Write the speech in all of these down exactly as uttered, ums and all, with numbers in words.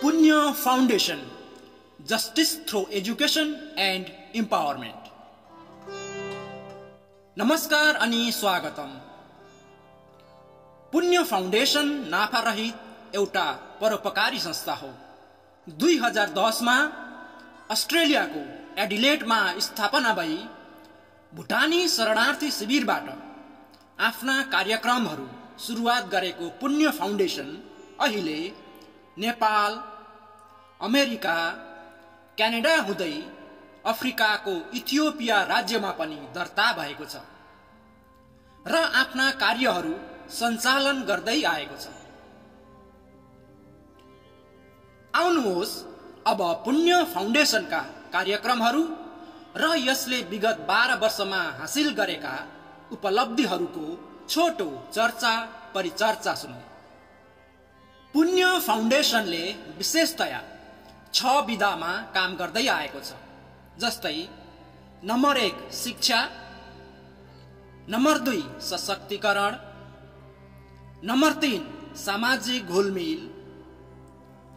पुण्य foundation, justice through education and empowerment. नमस्कार अनि स्वागतम। पुण्य फाउंडेशन नाफा रहित एउटा परोपकारी संस्था हो। दुई हजार दस मा अस्ट्रेलिया को एडिलेड में स्थापना भई भूटानी शरणार्थी शिविरबाट आफ्ना कार्यक्रमहरू सुरुवात गरेको पुण्य फाउन्डेशन अहिले नेपाल, अमेरिका, क्यानेडा हुँदै अफ्रिका को इथियोपिया राज्य में पनि दर्ता भएको छ र आफ्ना कार्यहरू सञ्चालन गर्दै आएको छ। आउनुहोस् अब पुण्य फाउन्डेशन का कार्यक्रमहरू र यसले विगत बाह्र वर्षमा हासिल गरेका उपलब्धिहरूको छोटो चर्चा परिचर्चा सुनौ। पुण्य फाउन्डेशनले विशेषतया छ विधामा काम गर्दै आएको छ, जस्तै नम्बर एक शिक्षा, नम्बर दुई सशक्तिकरण, नम्बर तीन सामाजिक घुलमिल,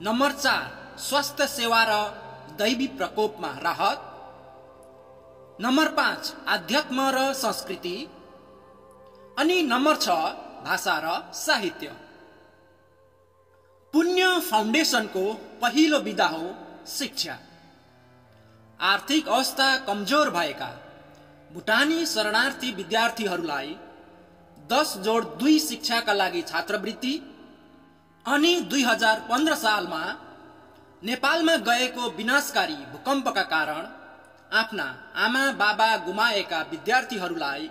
नम्बर चार स्वास्थ्य सेवा र दैवी प्रकोपमा राहत, नम्बर पाँच आध्यात्म र संस्कृति, अनि नम्बर छ भाषा र साहित्य। पुण्य फाउन्डेशन को पहिलो विधा हो शिक्षा। आर्थिक अवस्था कमजोर भएका भुटानी शरणार्थी विद्यार्थीहरूलाई दस जोड़ दुई शिक्षा का लागि छात्रवृत्ति अनि दुई हजार पंद्रह साल में नेपालमा गएको विनाशकारी भूकंप का कारण आफ्ना आमा बाबा गुमाएका विद्यार्थीहरूलाई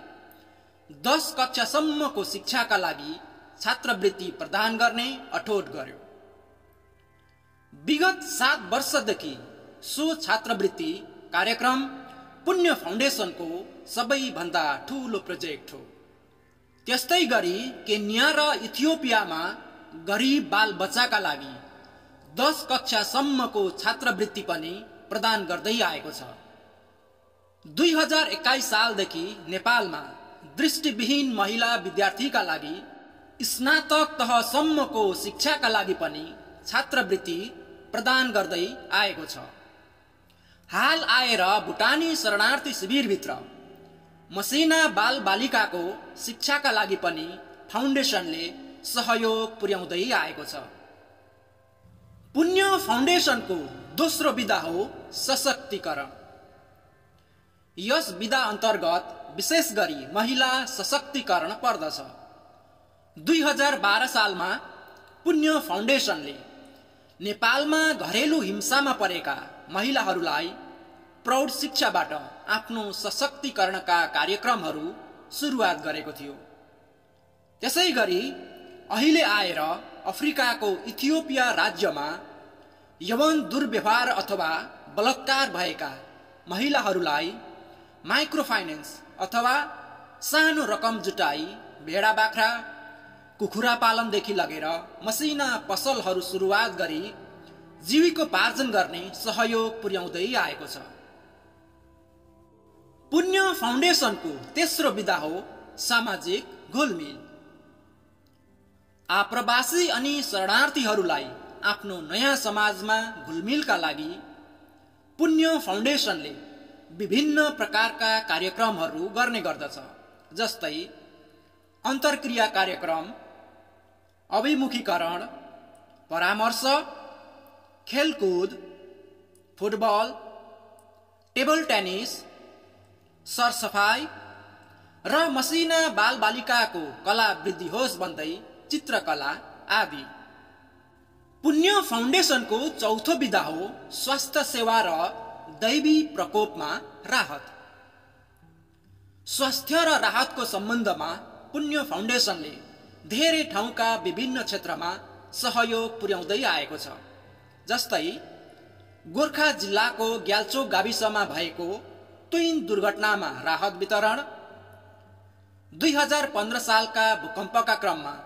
दस कक्षासम्म को शिक्षा का लागि छात्रवृत्ति प्रदान गर्ने अठोट गर्यो। विगत सात वर्षदेखि सो छात्रवृत्ति कार्यक्रम पुण्य फाउन्डेशन को सबैभन्दा ठूलो प्रोजेक्ट हो। त्यस्तै गरी केन्या र इथियोपियामा गरीब बाल बच्चाका लागि दस कक्षासम्मको छात्रवृत्ति पनि प्रदान गर्दै आएको छ। दुई हजार एक्काईस सालदेखि नेपालमा दृष्टिविहीन महिला विद्यार्थीका लागि स्नातक तहसम्मको शिक्षाका लागि पनि छात्रवृत्ति प्रदान गर्दै आएको छ। हाल आएर भुटानी शरणार्थी शिविरभित्र मसिना बाल बालिकाको शिक्षाका लागि पनि फाउन्डेशनले सहयोग पुर्याउँदै आएको छ। पुण्य फाउन्डेशनको दोस्रो विधा हो सशक्तिकरण। यस विधा अन्तर्गत विशेष गरी महिला सशक्तिकरण पर्दछ। दुई हजार बाह्र साल में पुण्य फाउन्डेशनले नेपालमा घरेलु हिंसा में परेका महिलाहरूलाई प्रौढ़ शिक्षाबाट आफ्नो सशक्तिकरण का कार्यक्रमहरू सुरुवात गरेको थियो। त्यसैगरी अहिले आएर अफ्रिका को इथियोपिया राज्य में यौन दुर्व्यवहार अथवा बलात्कार भएका महिलाहरूलाई माइक्रो फाइनेंस अथवा सानो रकम जुटाई भेड़ा बाख्रा, कुखुरा पालन देखि लगेर मसिना पसलहरू सुरुवात गरी जीविकोपार्जन गर्ने सहयोग पुर्याउँदै आएको छ। पुण्य फाउन्डेशनको तेस्रो विधा हो सामाजिक घुलमिल। आप्रवासी अनि शरणार्थीहरूलाई आफ्नो नयाँ समाजमा घुलमिलका लागि पुण्य फाउन्डेशनले विभिन्न प्रकारका कार्यक्रमहरू गर्ने गर्दछ, जस्तै अन्तर्क्रिया कार्यक्रम, अभिमुखीकरण, परामर्श, खेलकूद, फुटबल, टेबल टेनिस, सरसफाई र मसिना बाल बालिका को कला वृद्धि होस् भन्दै चित्रकला आदि। पुण्य फाउन्डेशन को चौथो विधा हो स्वास्थ्य सेवा र दैवी प्रकोप में राहत। स्वास्थ्य र राहत को संबंध में पुण्य फाउन्डेशनले धेरै ठाउँका विभिन्न क्षेत्रमा सहयोग पुर्याउँदै आएको छ, जस्तै गोर्खा जिल्लाको ग्याल्चोक गाविसमा भएको तुइन दुर्घटनामा राहत वितरण, दुई हजार पंद्रह साल का भूकंप का क्रम में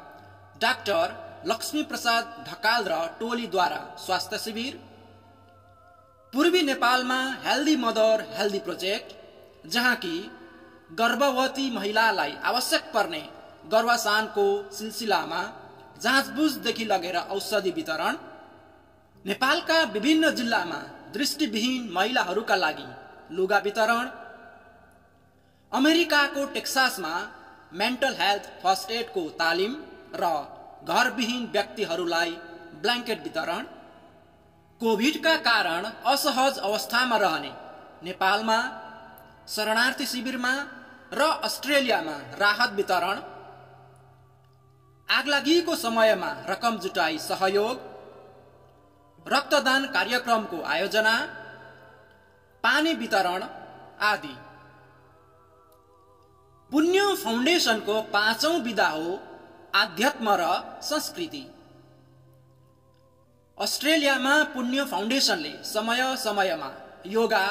डाक्टर लक्ष्मी प्रसाद ढकाल र टोलीद्वारा स्वास्थ्य शिविर, पूर्वी नेपालमा हेल्दी मदर हेल्दी प्रोजेक्ट जहाँ कि गर्भवती महिलालाई आवश्यक पर्ने गर्भाशयको सिलसिलामा जाँचबुझदेखि लगेर औषधि वितरण, नेपालका विभिन्न जिल्लामा दृष्टिविहीन महिलाहरूका लागि लुगा वितरण, अमेरिकाको टेक्सासमा मेन्टल हेल्थ फर्स्ट एड को तालिम र घरविहीन व्यक्तिहरूलाई ब्ल्याङ्केट वितरण, कोभिडका कारण असहज अवस्थामा रहने नेपालमा शरणार्थी शिविरमा र अस्ट्रेलियामा राहत वितरण, आगलागीको समयमा रकम जुटाई सहयोग, रक्तदान कार्यक्रमको आयोजना, पानी वितरण आदि। पुण्य फाउन्डेसनको पाँचौं विधा हो आध्यात्म र संस्कृति। अस्ट्रेलियामा पुण्य फाउन्डेसनले समय समयमा योगा,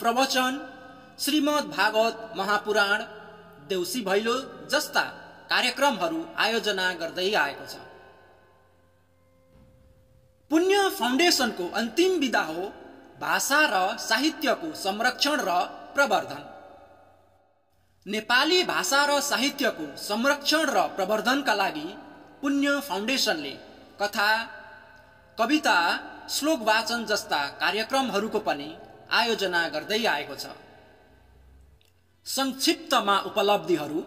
प्रवचन, श्रीमद् भागवत महापुराण, देउसी भैलो जस्ता कार्यक्रमहरू आयोजना गर्दै आएको छ। पुण्य फाउन्डेसनको अन्तिम विधा हो भाषा र साहित्यको संरक्षण र प्रवर्धन। नेपाली भाषा र साहित्यको संरक्षण र प्रवर्धनका लागि पुण्य फाउन्डेसनले कथा, कविता, श्लोक वाचन जस्ता कार्यक्रमहरूको पनि आयोजना गर्दै आएको छ। संक्षिप्तमा उपलब्धिहरू: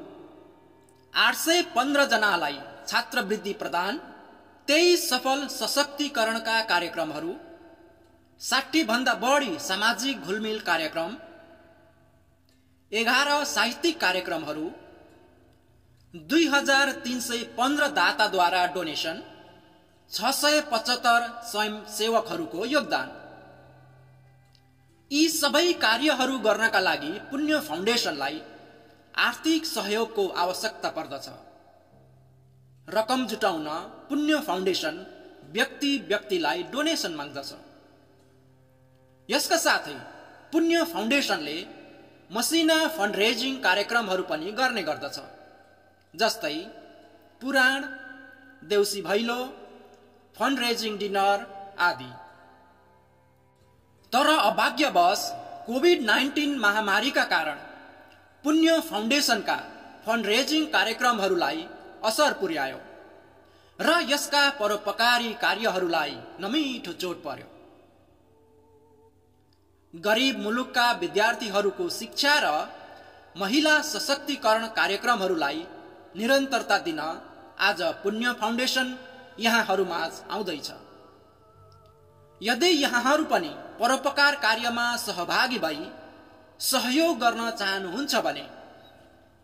आठ सय पन्ध्र जनालाई छात्रवृत्ति प्रदान, तेईस सफल सशक्तिकरणका कार्यक्रमहरू, साठी भन्दा बढी सामाजिक घुलमिल कार्यक्रम, एघार साहित्यिक कार्यक्रमहरू, दुई हजार तीन सय पन्ध्र दाताद्वारा डोनेसन, छ सय पचहत्तर स्वयंसेवकहरूको योगदान। यी सबै कार्यहरू गर्नका लागि पुण्य फाउन्डेसनलाई आर्थिक सहयोगको आवश्यकता पर्दछ। रकम जुटाउन पुण्य फाउन्डेसन व्यक्ति व्यक्तिलाई डोनेसन माग्दछ। यसका साथै पुण्य फाउन्डेसनले मसिना फन्डरेजिङ कार्यक्रमहरू पनि गर्ने गर्दछ, जस्तै पुराण, देउसी भैलो, फन्डरेजिङ डिनर आदि। तर अभाग्यवश कोभिड उन्नाइस महामारीका कारण पुण्य फाउन्डेसनका फन्डरेजिङ कार्यक्रमहरूलाई असर पुर्यायो र यसका परोपकारी कार्यहरूलाई नमिठो चोट पर्यो। गरीब मुलुकका विद्यार्थीहरूको शिक्षा र महिला सशक्तिकरण कार्यक्रमहरूलाई निरन्तरता दिन आज पुण्य फाउन्डेसन यहाँहरूमाझ आउँदैछ। यदि यहाँहरू पनि परोपकार कार्यमा सहभागी भई सहयोग गर्न चाहनुहुन्छ भने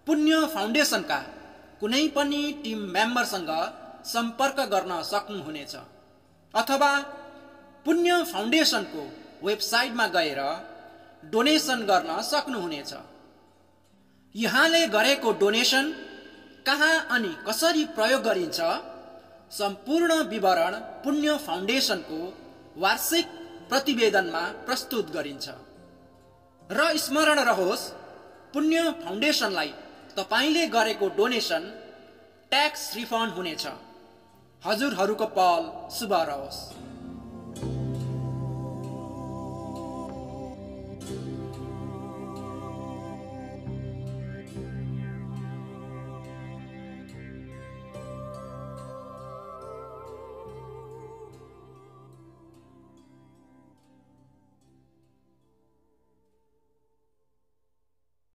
पुण्य फाउन्डेसनका कुनै पनि टिम मेम्बरसँग सम्पर्क गर्न सक्नुहुनेछ अथवा पुण्य फाउन्डेसनको वेबसाइटमा गएर डोनेसन गर्न सक्नुहुनेछ। यहाँले गरेको डोनेसन कहाँ अनि कसरी प्रयोग गरिन्छ सम्पूर्ण विवरण पुण्य फाउन्डेसनको वार्षिक प्रतिवेदनमा प्रस्तुत गरिन्छ। र स्मरण रहोस्, पुण्य फाउन्डेसनलाई तपाईले गरेको डोनेसन ट्याक्स रिफन्ड हुनेछ। हजुरहरूको पहल शुभ रहोस्।